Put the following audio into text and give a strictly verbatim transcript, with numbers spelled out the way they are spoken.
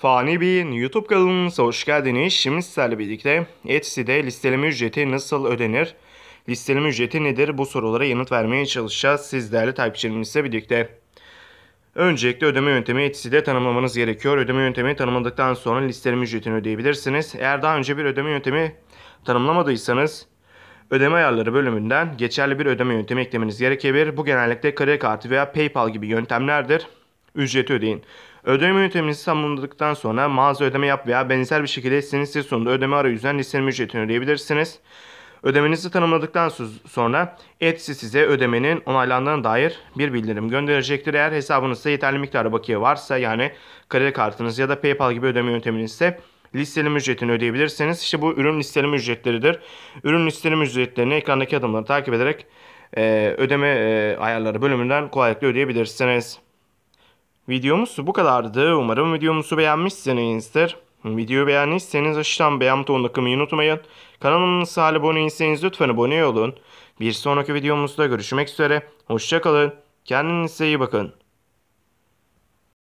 Fani Bey'in YouTube kanalımıza hoş geldiniz. Şimdi sizlerle birlikte Etsy'de listeleme ücreti nasıl ödenir, listeleme ücreti nedir, bu sorulara yanıt vermeye çalışacağız siz değerli takipçilerimizle birlikte. Öncelikle ödeme yöntemi Etsy'de tanımlamanız gerekiyor. Ödeme yöntemi tanımladıktan sonra listeleme ücretini ödeyebilirsiniz. Eğer daha önce bir ödeme yöntemi tanımlamadıysanız ödeme ayarları bölümünden geçerli bir ödeme yöntemi eklemeniz gerekebilir. Bu genellikle kredi kartı veya PayPal gibi yöntemlerdir. Ücreti ödeyin. Ödeme yönteminizi tamamladıktan sonra mağaza ödeme yap veya benzer bir şekilde sizin sunduğu ödeme arayüzünden listeleme ücretini ödeyebilirsiniz. Ödemenizi tanımladıktan sonra Etsy size ödemenin onaylandığına dair bir bildirim gönderecektir. Eğer hesabınızda yeterli miktarda bakiye varsa, yani kredi kartınız ya da PayPal gibi ödeme yönteminizse listeleme ücretini ödeyebilirsiniz. İşte bu ürün listeleme ücretleridir. Ürün listeleme ücretlerini ekrandaki adımları takip ederek e, ödeme e, ayarları bölümünden kolaylıkla ödeyebilirsiniz. Videomuz bu kadardı. Umarım videomuzu beğenmişsinizdir. Videoyu beğendiyseniz aşağıdan beğen butonuna tıklamayı unutmayın. Kanalımıza abone değilseniz lütfen abone olun. Bir sonraki videomuzda görüşmek üzere. Hoşça kalın. Kendinize iyi bakın.